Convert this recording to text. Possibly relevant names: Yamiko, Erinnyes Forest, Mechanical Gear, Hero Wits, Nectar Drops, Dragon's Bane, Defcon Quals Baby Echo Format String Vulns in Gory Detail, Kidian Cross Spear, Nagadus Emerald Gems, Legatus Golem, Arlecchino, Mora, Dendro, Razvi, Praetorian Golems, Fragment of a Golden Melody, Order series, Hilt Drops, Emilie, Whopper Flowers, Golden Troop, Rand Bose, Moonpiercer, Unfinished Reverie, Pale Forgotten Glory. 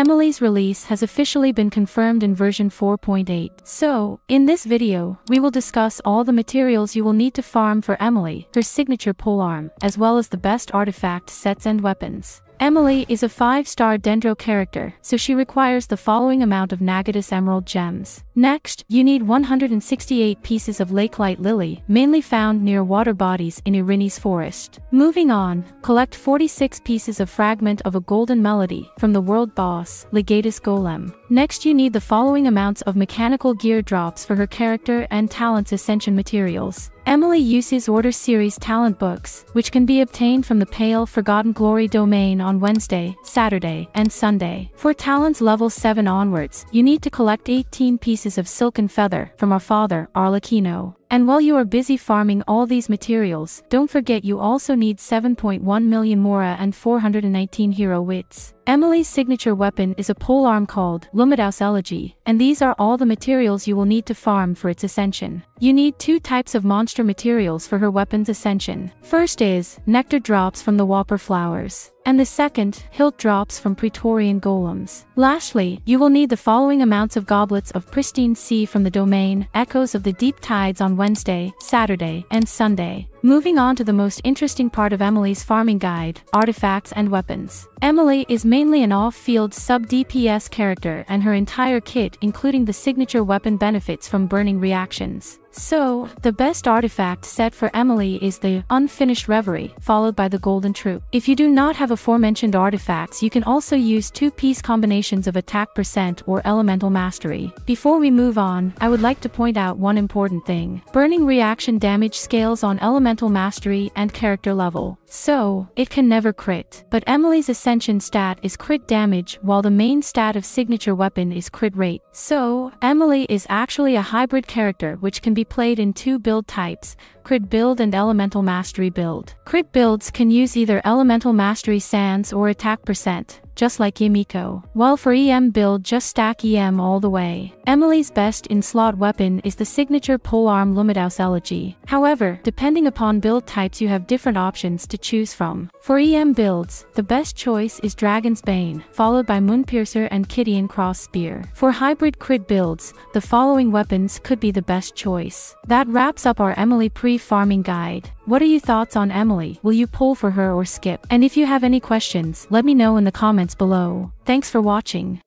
Emilie's release has officially been confirmed in version 4.8. So, in this video, we will discuss all the materials you will need to farm for Emilie, her signature polearm, as well as the best artifact sets and weapons. Emilie is a 5-star Dendro character, so she requires the following amount of Nagadus Emerald Gems. Next, you need 168 pieces of Lakelight Lilly, mainly found near water bodies in Erinnyes Forest. Moving on, collect 46 pieces of Fragment of a Golden Melody from the world boss, Legatus Golem. Next you need the following amounts of mechanical gear drops for her character and talents ascension materials. Emilie uses Order Series talent books, which can be obtained from the Pale Forgotten Glory domain on Wednesday, Saturday, and Sunday. For talents level 7 onwards, you need to collect 18 pieces of silken feather from our father, Arlecchino. And while you are busy farming all these materials, don't forget you also need 7.1 million Mora and 419 Hero Wits. Emilie's signature weapon is a polearm called Lumidouce Elegy, and these are all the materials you will need to farm for its ascension. You need two types of monster materials for her weapon's ascension. First is Nectar Drops from the Whopper Flowers, and the second, Hilt Drops from Praetorian Golems. Lastly, you will need the following amounts of Goblets of Pristine Sea from the domain, Echoes of the Deep Tides on Wednesday, Saturday, and Sunday. Moving on to the most interesting part of Emilie's farming guide, artifacts and weapons. Emilie is mainly an off-field sub-DPS character and her entire kit including the signature weapon benefits from burning reactions. So, the best artifact set for Emilie is the Unfinished Reverie, followed by the Golden Troop. If you do not have aforementioned artifacts you can also use two-piece combinations of attack percent or elemental mastery. Before we move on, I would like to point out one important thing. Burning reaction damage scales on elemental mastery and character level, so it can never crit. But Emilie's ascension stat is crit damage while the main stat of signature weapon is crit rate. So, Emilie is actually a hybrid character which can be played in two build types, crit build and elemental mastery build. Crit builds can use either elemental mastery sands or attack percent, just like Yamiko. While for EM build just stack EM all the way. Emilie's best in-slot weapon is the signature polearm Lumidouce Elegy. However, depending upon build types you have different options to choose from. For EM builds, the best choice is Dragon's Bane, followed by Moonpiercer and Kidian Cross Spear. For hybrid crit builds, the following weapons could be the best choice. That wraps up our Emilie pre-farming guide. What are your thoughts on Emilie? Will you pull for her or skip? And if you have any questions, let me know in the comments below. Thanks for watching.